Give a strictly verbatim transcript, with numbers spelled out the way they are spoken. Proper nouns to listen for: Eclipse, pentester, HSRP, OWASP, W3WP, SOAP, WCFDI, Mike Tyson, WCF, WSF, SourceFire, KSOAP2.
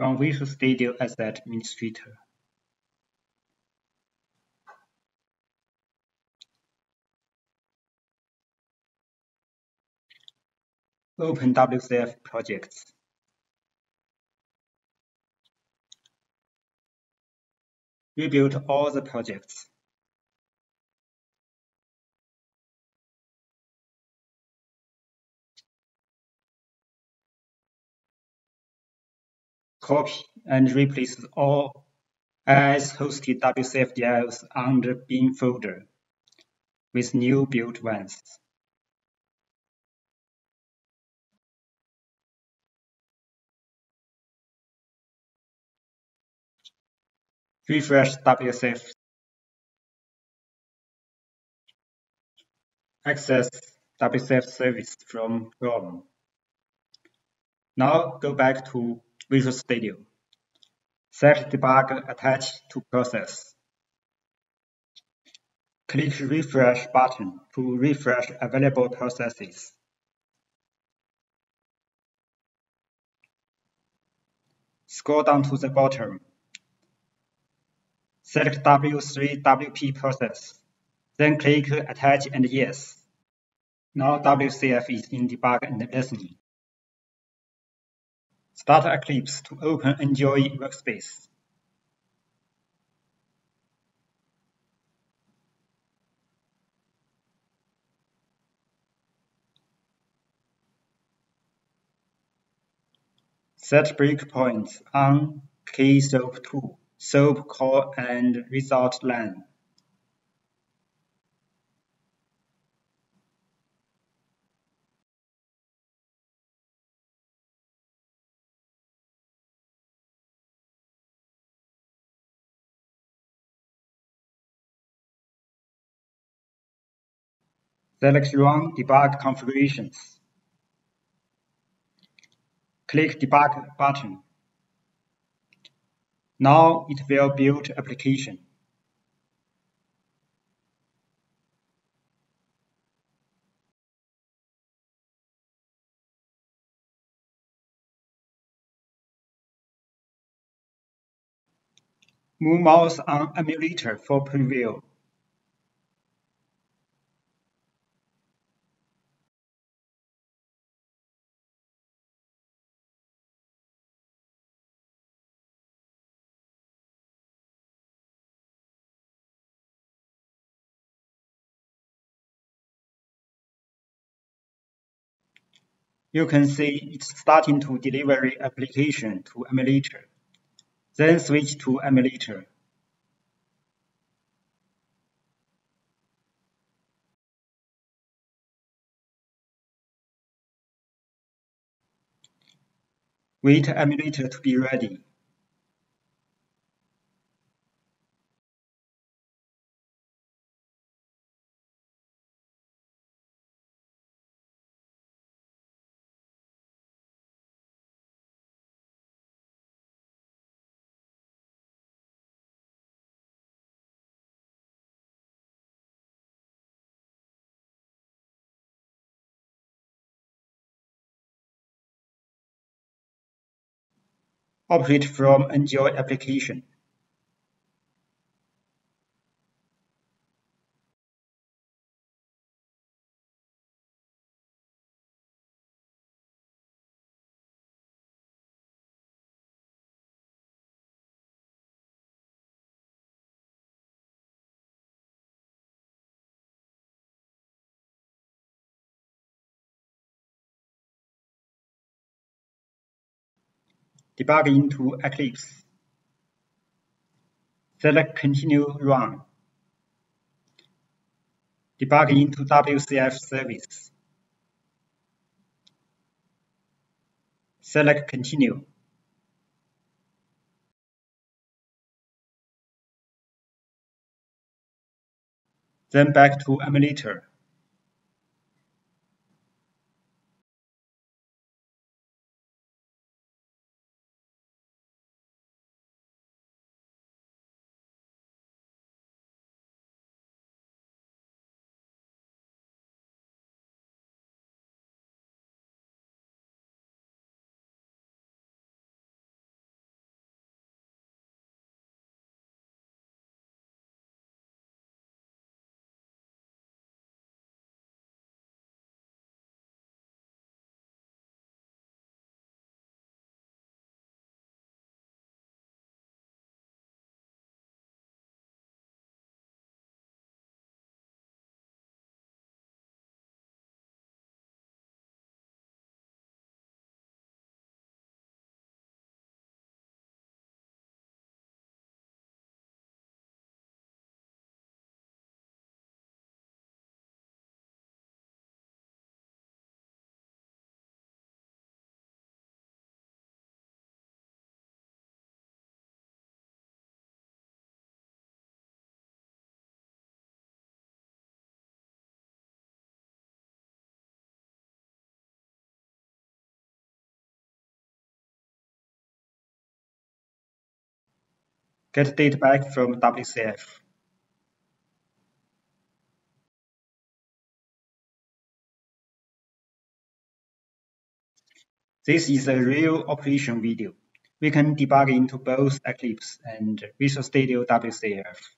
on Visual Studio as administrator. Open W C F projects. Rebuild all the projects. Copy and replace all as hosted W C F D Is under bin folder with new built ones. Refresh W S F. Access W S F service from ROM. Now go back to Visual Studio. Set debugger attached to process. Click refresh button to refresh available processes. Scroll down to the bottom. Select W three W P process, then click Attach and Yes. Now W C F is in debug and listening. Start Eclipse to open Enjoy workspace. Set breakpoints on K SOAP two. SOAP call and result line. Select Run Debug Configurations. Click Debug button. Now it will build application. Move mouse on emulator for preview. You can see it's starting to deliver application to emulator, then switch to emulator. Wait emulator to be ready. Operate from Enjoy application. Debug into Eclipse. Select Continue Run. Debug into W C F service. Select Continue. Then back to emulator. get data back from W C F. This is a real operation video. We can debug into both Eclipse and Visual Studio W C F.